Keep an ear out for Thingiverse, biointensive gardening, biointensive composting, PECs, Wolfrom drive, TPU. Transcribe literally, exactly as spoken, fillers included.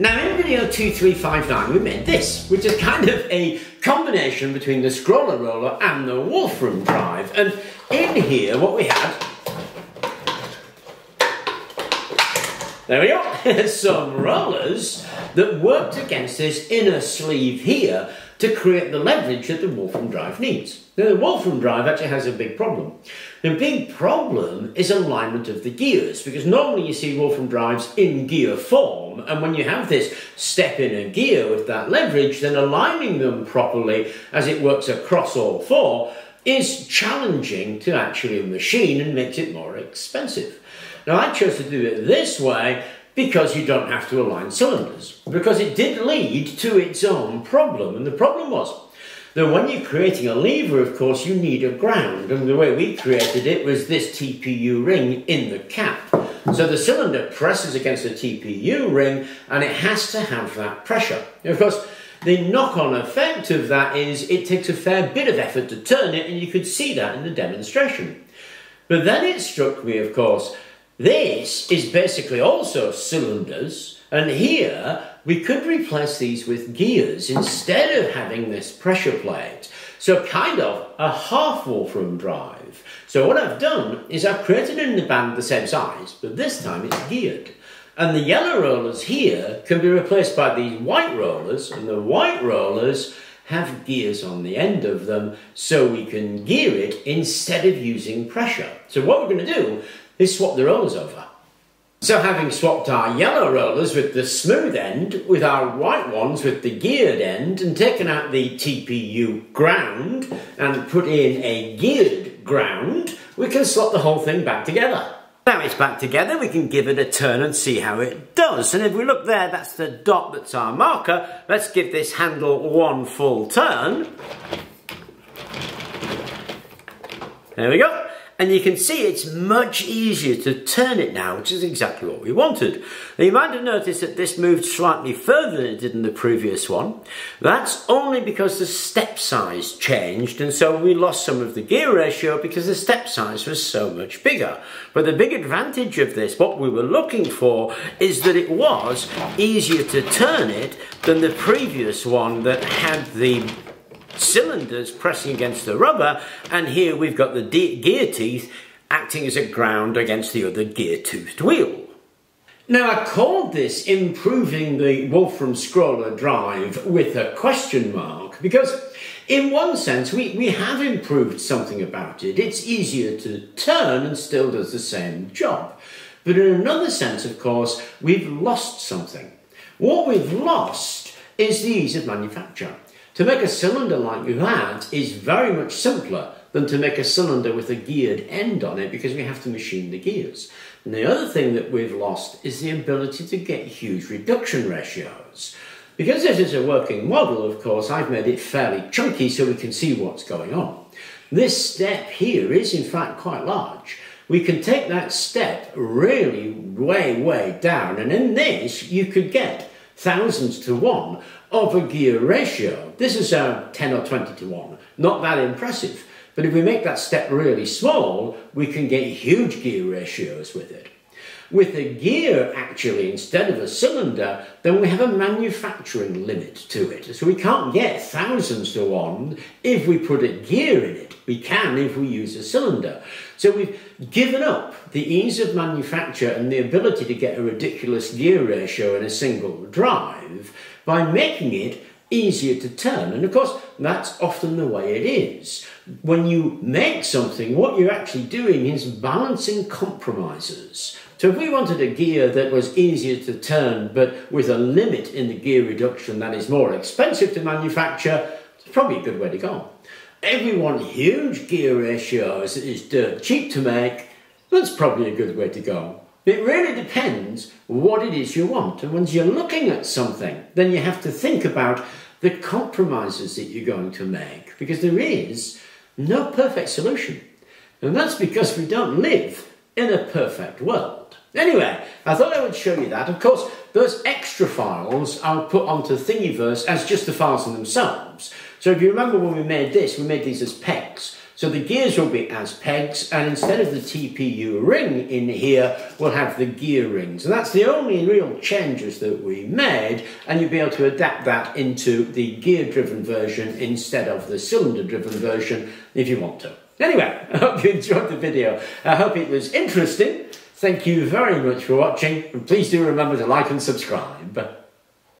Now in video two three five nine we made this, which is kind of a combination between the scroller roller and the Wolfrom drive, and in here what we had, there we are, some rollers that worked against this inner sleeve here to create the leverage that the Wolfrom drive needs. Now, the Wolfrom drive actually has a big problem. The big problem is alignment of the gears, because normally you see Wolfrom drives in gear form, and when you have this step in a gear with that leverage, then aligning them properly as it works across all four is challenging to actually machine and makes it more expensive. Now, I chose to do it this way because you don't have to align cylinders, because it did lead to its own problem. And the problem was that when you're creating a lever, of course, you need a ground. And the way we created it was this T P U ring in the cap. So the cylinder presses against the T P U ring and it has to have that pressure. And of course, the knock-on effect of that is it takes a fair bit of effort to turn it, and you could see that in the demonstration. But then it struck me, of course, this is basically also cylinders, and here we could replace these with gears instead of having this pressure plate. So kind of a half Wolfrom drive. So what I've done is I've created it in the band the same size, but this time it's geared. And the yellow rollers here can be replaced by these white rollers, and the white rollers have gears on the end of them, so we can gear it instead of using pressure. So what we're going to do is swap the rollers over. So having swapped our yellow rollers with the smooth end, with our white ones with the geared end, and taken out the T P U ground and put in a geared ground, we can slot the whole thing back together. Now it's back together, we can give it a turn and see how it does. And if we look there, that's the dot, that's our marker. Let's give this handle one full turn. There we go. And you can see it's much easier to turn it now, which is exactly what we wanted. Now you might have noticed that this moved slightly further than it did in the previous one. That's only because the step size changed, and so we lost some of the gear ratio because the step size was so much bigger. But the big advantage of this, what we were looking for, is that it was easier to turn it than the previous one that had the cylinders pressing against the rubber, and here we've got the gear teeth acting as a ground against the other gear-toothed wheel. Now I called this improving the Wolfrom scroller drive with a question mark, because in one sense we, we have improved something about it. It's easier to turn and still does the same job. But in another sense, of course, we've lost something. What we've lost is the ease of manufacture. To make a cylinder like you had is very much simpler than to make a cylinder with a geared end on it, because we have to machine the gears. And the other thing that we've lost is the ability to get huge reduction ratios. Because this is a working model, of course, I've made it fairly chunky so we can see what's going on. This step here is in fact quite large. We can take that step really way, way down, and in this you could get thousands to one of a gear ratio. This is uh, ten or twenty to one, not that impressive. But if we make that step really small, we can get huge gear ratios with it. With a gear, actually, instead of a cylinder, then we have a manufacturing limit to it. So we can't get thousands to one if we put a gear in it. We can if we use a cylinder. So we've given up the ease of manufacture and the ability to get a ridiculous gear ratio in a single drive by making it easier to turn. And of course, that's often the way it is. When you make something, what you're actually doing is balancing compromises. So if we wanted a gear that was easier to turn, but with a limit in the gear reduction that is more expensive to manufacture, it's probably a good way to go. If we want huge gear ratios that is dirt cheap to make, that's probably a good way to go. It really depends what it is you want. And once you're looking at something, then you have to think about the compromises that you're going to make, because there is no perfect solution. And that's because we don't live in a perfect world. Anyway, I thought I would show you that. Of course, those extra files I'll put onto Thingiverse as just the files in themselves. So if you remember when we made this, we made these as P E Cs. So the gears will be as pegs, and instead of the T P U ring in here, we'll have the gear rings. And that's the only real changes that we made, and you'll be able to adapt that into the gear-driven version instead of the cylinder-driven version if you want to. Anyway, I hope you enjoyed the video. I hope it was interesting. Thank you very much for watching, and please do remember to like and subscribe.